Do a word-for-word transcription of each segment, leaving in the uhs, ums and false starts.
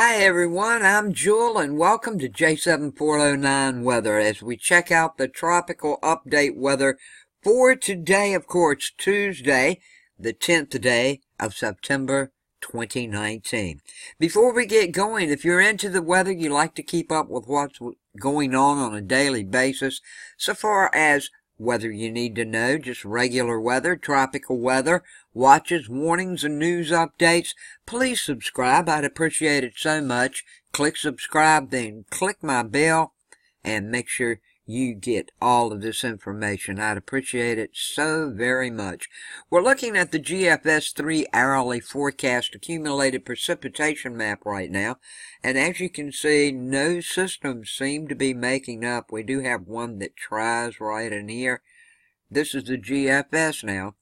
Hi everyone, I'm Jewel and welcome to J seven four oh nine Weather as we check out the tropical update weather for today, of course, Tuesday, the tenth day of September twenty nineteen. Before we get going, if you're into the weather, you like to keep up with what's going on on a daily basis, so far as weather you need to know, just regular weather, tropical weather, watches, warnings, and news updates, please subscribe. I'd appreciate it so much. Click subscribe, then click my bell, and make sure you get all of this information. I'd appreciate it so very much. We're looking at the G F S three hourly forecast accumulated precipitation map right now. And as you can see, no systems seem to be making up. We do have one that tries right in here. This is the G F S now.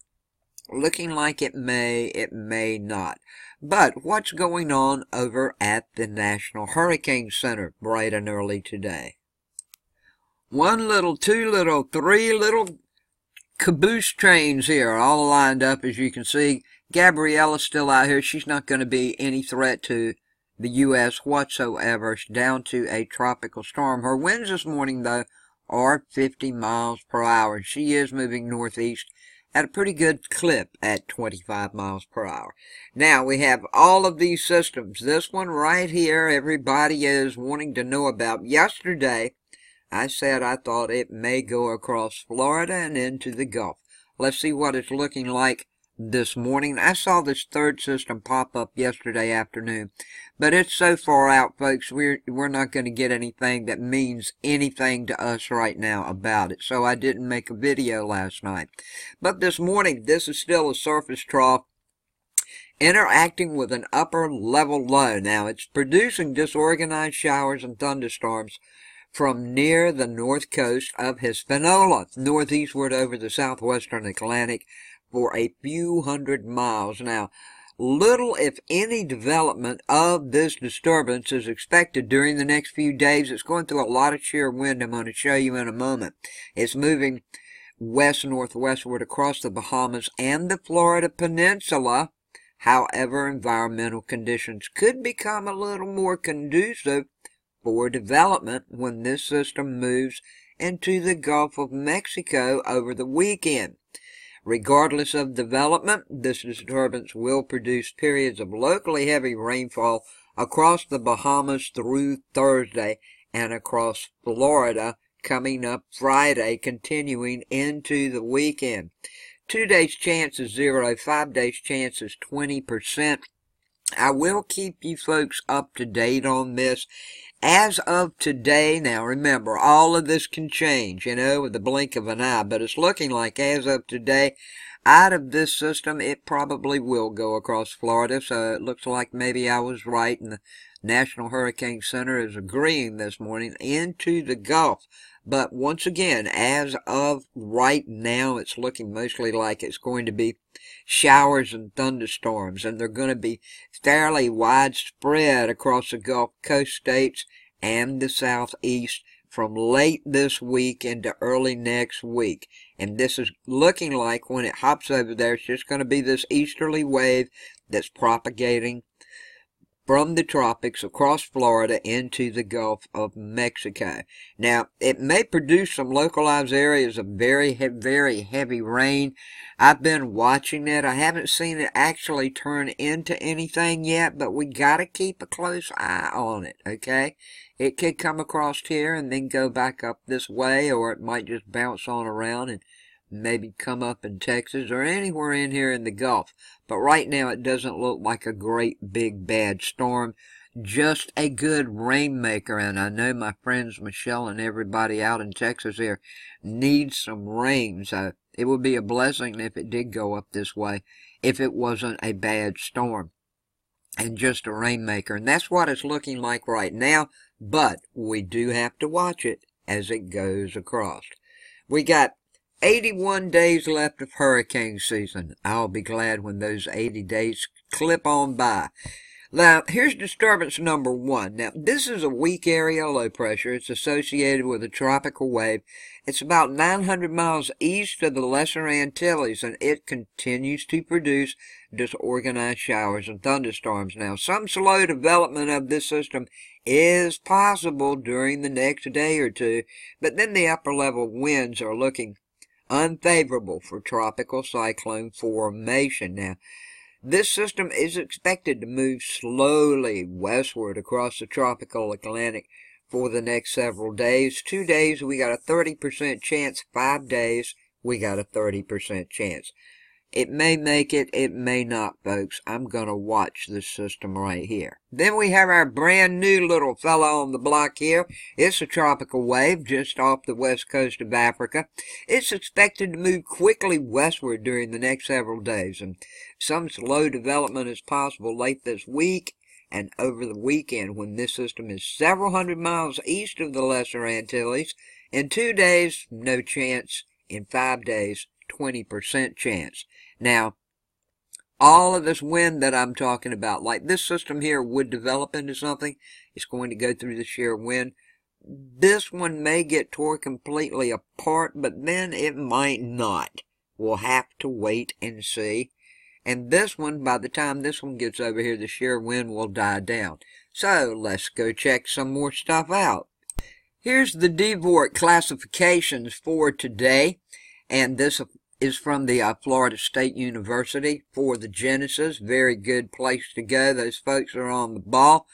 Looking like it may, it may not. But what's going on over at the National Hurricane Center bright and early today? One little, two little, three little caboose trains here, all lined up as you can see. Gabriella's still out here. She's not going to be any threat to the U S whatsoever. She's down to a tropical storm. Her winds this morning, though, are fifty miles per hour. She is moving northeast at a pretty good clip at twenty-five miles per hour. Now, we have all of these systems. This one right here, everybody is wanting to know about. Yesterday, I said I thought it may go across Florida and into the Gulf. Let's see what it's looking like this morning. I saw this third system pop up yesterday afternoon, but it's so far out, folks, we're, we're not going to get anything that means anything to us right now about it. So I didn't make a video last night. But this morning, this is still a surface trough interacting with an upper level low. Now, it's producing disorganized showers and thunderstorms from near the north coast of Hispaniola, northeastward over the southwestern Atlantic for a few hundred miles. Now, little if any development of this disturbance is expected during the next few days. It's going through a lot of sheer wind. I'm going to show you in a moment. It's moving west-northwestward across the Bahamas and the Florida Peninsula. However, environmental conditions could become a little more conducive for development when this system moves into the Gulf of Mexico over the weekend. Regardless of development, this disturbance will produce periods of locally heavy rainfall across the Bahamas through Thursday and across Florida coming up Friday, continuing into the weekend. Two days chance is zero, five days chance is twenty percent. I will keep you folks up to date on this. As of today, now remember, all of this can change, you know, with the blink of an eye, but it's looking like as of today, out of this system, it probably will go across Florida, so it looks like maybe I was right, and the National Hurricane Center is agreeing this morning into the Gulf. But once again, as of right now, it's looking mostly like it's going to be showers and thunderstorms, and they're going to be fairly widespread across the Gulf Coast states and the southeast from late this week into early next week. And this is looking like when it hops over there, it's just going to be this easterly wave that's propagating from the tropics across Florida into the Gulf of Mexico. Now, it may produce some localized areas of very, very heavy rain. I've been watching it. I haven't seen it actually turn into anything yet, but we got to keep a close eye on it, okay? It could come across here and then go back up this way, or it might just bounce on around and maybe come up in Texas or anywhere in here in the Gulf. But right now it doesn't look like a great big bad storm, just a good rainmaker. And I know my friends Michelle and everybody out in Texas here needs some rain. So it would be a blessing if it did go up this way, if it wasn't a bad storm and just a rainmaker. And that's what it's looking like right now. But we do have to watch it as it goes across. We got eighty-one days left of hurricane season. I'll be glad when those eighty days clip on by. Now, here's disturbance number one. Now, this is a weak area of low pressure. It's associated with a tropical wave. It's about nine hundred miles east of the Lesser Antilles, and it continues to produce disorganized showers and thunderstorms. Now, some slow development of this system is possible during the next day or two, but then the upper-level winds are looking unfavorable for tropical cyclone formation. Now, this system is expected to move slowly westward across the tropical Atlantic for the next several days. Two days, we got a thirty percent chance. Five days, we got a thirty percent chance. It may make it, it may not, folks. I'm going to watch this system right here. Then we have our brand new little fellow on the block here. It's a tropical wave just off the west coast of Africa. It's expected to move quickly westward during the next several days, and some slow development is possible late this week and over the weekend when this system is several hundred miles east of the Lesser Antilles. In two days, no chance. In five days, twenty percent chance. Now, all of this wind that I'm talking about, like this system here would develop into something, it's going to go through the sheer wind. This one may get torn completely apart, but then it might not. We'll have to wait and see. And this one, by the time this one gets over here, the sheer wind will die down. So, let's go check some more stuff out. Here's the DVORAK classifications for today. And this is from the uh, Florida State University for the Genesis. Very good place to go. Those folks are on the ball.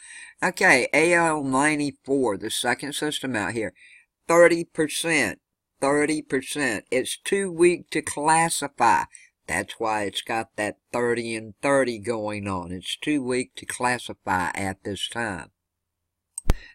Okay, A L ninety-four, the second system out here. thirty percent. thirty percent. It's too weak to classify. That's why it's got that thirty and thirty going on. It's too weak to classify at this time.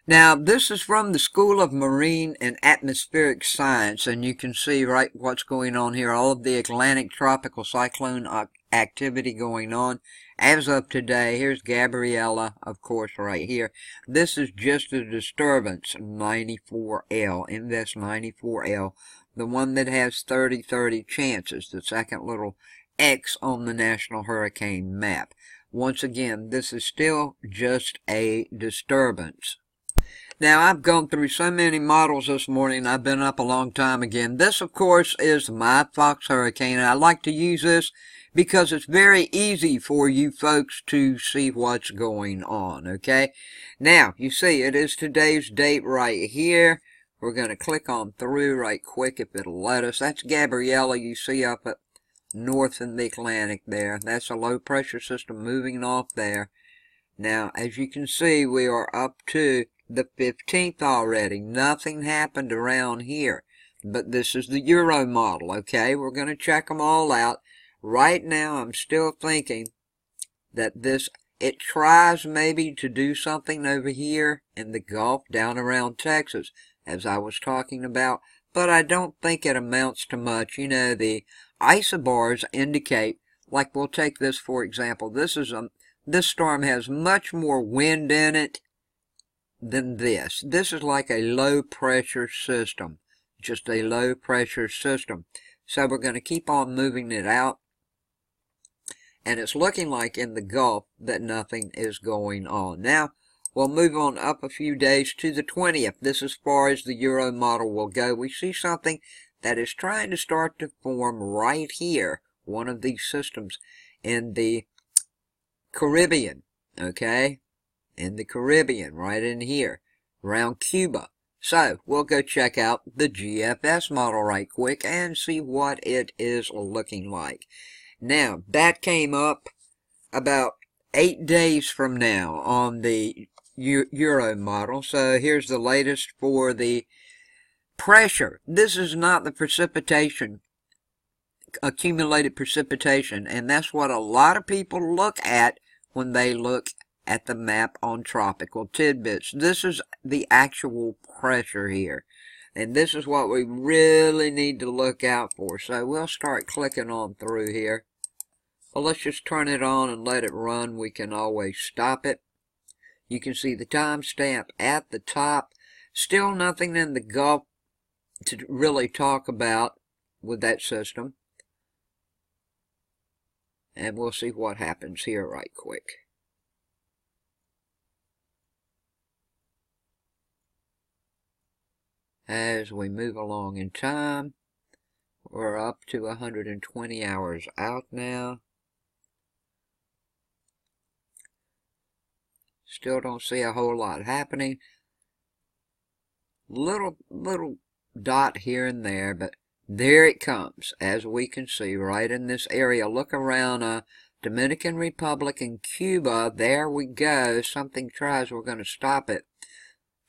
Now, this is from the School of Marine and Atmospheric Science, and you can see right what's going on here, all of the Atlantic tropical cyclone activity going on. As of today, here's Gabriella, of course, right here. This is just a disturbance, ninety-four L, Invest ninety-four L, the one that has thirty thirty chances, the second little X on the National Hurricane map. Once again, this is still just a disturbance. Now, I've gone through so many models this morning. I've been up a long time again. This, of course, is MyFox Hurricane. And I like to use this because it's very easy for you folks to see what's going on, okay? Now, you see, it is today's date right here. We're going to click on through right quick if it'll let us. That's Gabriella you see up at north in the Atlantic there. That's a low-pressure system moving off there. Now, as you can see, we are up to the fifteenth already. Nothing happened around here, but this is the Euro model, okay? We're going to check them all out. Right now, I'm still thinking that this, it tries maybe to do something over here in the Gulf down around Texas, as I was talking about, but I don't think it amounts to much. You know, the isobars indicate, like we'll take this for example, this is a, this storm has much more wind in it than this. This is like a low pressure system, just a low pressure system. So we're going to keep on moving it out. And it's looking like in the Gulf that nothing is going on. Now, we'll move on up a few days to the twentieth. This as far as the Euro model will go. We see something that is trying to start to form right here, one of these systems in the Caribbean, okay? In the Caribbean, right in here, around Cuba. So, we'll go check out the G F S model right quick and see what it is looking like. Now, that came up about eight days from now on the Euro model. So, here's the latest for the pressure. This is not the precipitation, accumulated precipitation, and that's what a lot of people look at when they look at the map on Tropical Tidbits. This is the actual pressure here, and this is what we really need to look out for. So we'll start clicking on through here. Well, let's just turn it on and let it run. We can always stop it. You can see the timestamp at the top. Still nothing in the Gulf to really talk about with that system. And we'll see what happens here right quick. as we move along in time. We're up to one hundred twenty hours out now. Still don't see a whole lot happening. Little, little dot here and there, but there it comes, as we can see right in this area. Look around uh, Dominican Republic and Cuba. There we go. Something tries, we're going to stop it.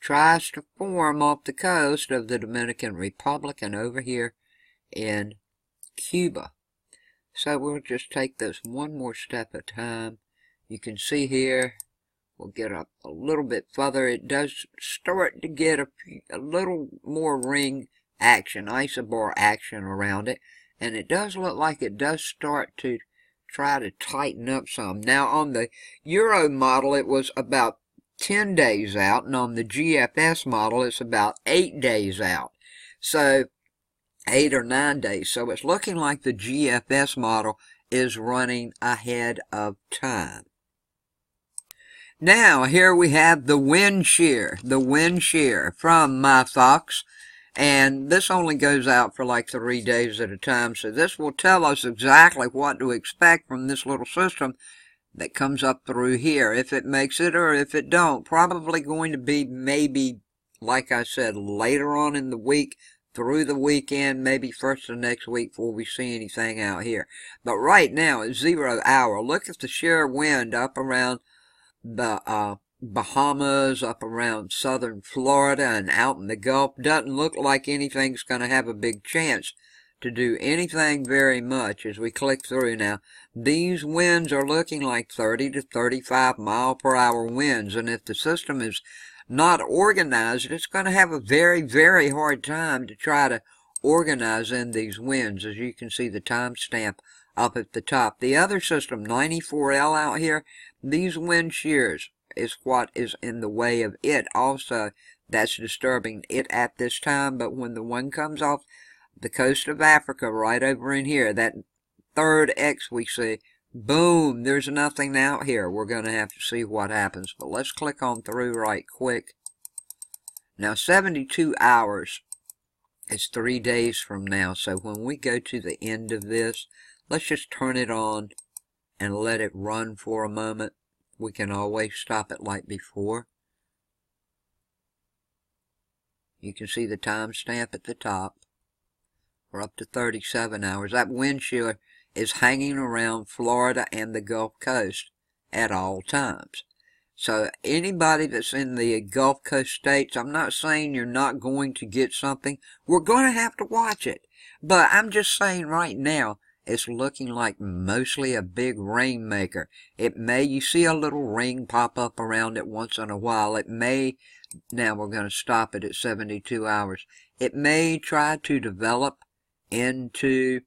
Tries to form off the coast of the Dominican Republic and over here in Cuba. So we'll just take this one more step at a time. You can see here, we'll get up a little bit further. It does start to get a, a little more ring action, isobar action around it, and it does look like it does start to try to tighten up some. Now on the Euro model it was about ten days out, and on the G F S model it's about eight days out, so eight or nine days. So it's looking like the G F S model is running ahead of time. Now here we have the wind shear, the wind shear from MyFox, and this only goes out for like three days at a time, so this will tell us exactly what to expect from this little system that comes up through here, if it makes it or if it don't. Probably going to be maybe, like I said, later on in the week, through the weekend, maybe first of next week before we see anything out here. But right now it's zero hour. Look at the shear wind up around the uh, Bahamas, up around southern Florida and out in the Gulf. Doesn't look like anything's going to have a big chance to do anything very much as we click through now. These winds are looking like thirty to thirty-five mile per hour winds, and if the system is not organized, it's going to have a very, very hard time to try to organize in these winds. As you can see the timestamp up at the top. The other system, ninety-four L out here, these wind shears is what is in the way of it. Also, that's disturbing it at this time, but when the one comes off the coast of Africa right over in here, that third X we see, boom, there's nothing out here. We're going to have to see what happens, but let's click on through right quick. Now seventy-two hours is three days from now, so when we go to the end of this, let's just turn it on and let it run for a moment. We can always stop it like before. You can see the timestamp at the top. We're up to thirty-seven hours. That wind shear is hanging around Florida and the Gulf Coast at all times. So anybody that's in the Gulf Coast states, I'm not saying you're not going to get something. We're going to have to watch it. But I'm just saying right now, it's looking like mostly a big rainmaker. It may, you see a little ring pop up around it once in a while. It may, now we're going to stop it at seventy-two hours. It may try to develop into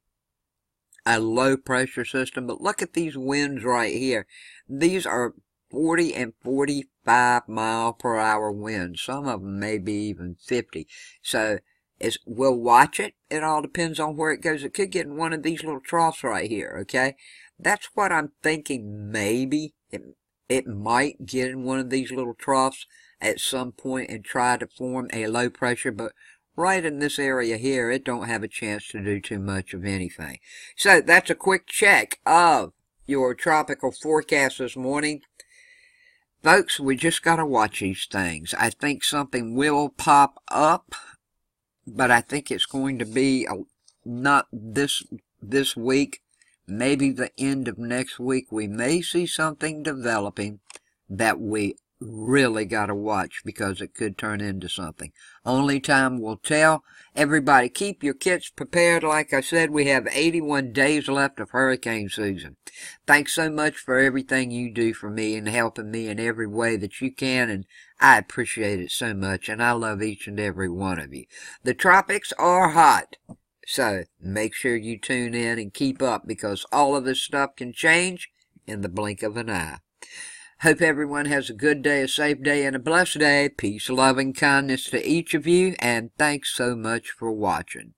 a low pressure system. But look at these winds right here. These are forty and forty-five mile per hour winds. Some of them may be even fifty. So Is, we'll watch it. It all depends on where it goes. It could get in one of these little troughs right here, okay? That's what I'm thinking. Maybe it, it might get in one of these little troughs at some point and try to form a low pressure, but right in this area here, it don't have a chance to do too much of anything. So that's a quick check of your tropical forecast this morning. Folks, we just got to watch these things. I think something will pop up, but I think it's going to be a, not this this week, maybe the end of next week. We may see something developing that we really got to watch, because it could turn into something. Only time will tell. Everybody, keep your kits prepared. Like I said, we have eighty-one days left of hurricane season. Thanks so much for everything you do for me and helping me in every way that you can, and I appreciate it so much, and I love each and every one of you. The tropics are hot, so make sure you tune in and keep up, because all of this stuff can change in the blink of an eye. Hope everyone has a good day, a safe day, and a blessed day. Peace, love, and kindness to each of you, and thanks so much for watching.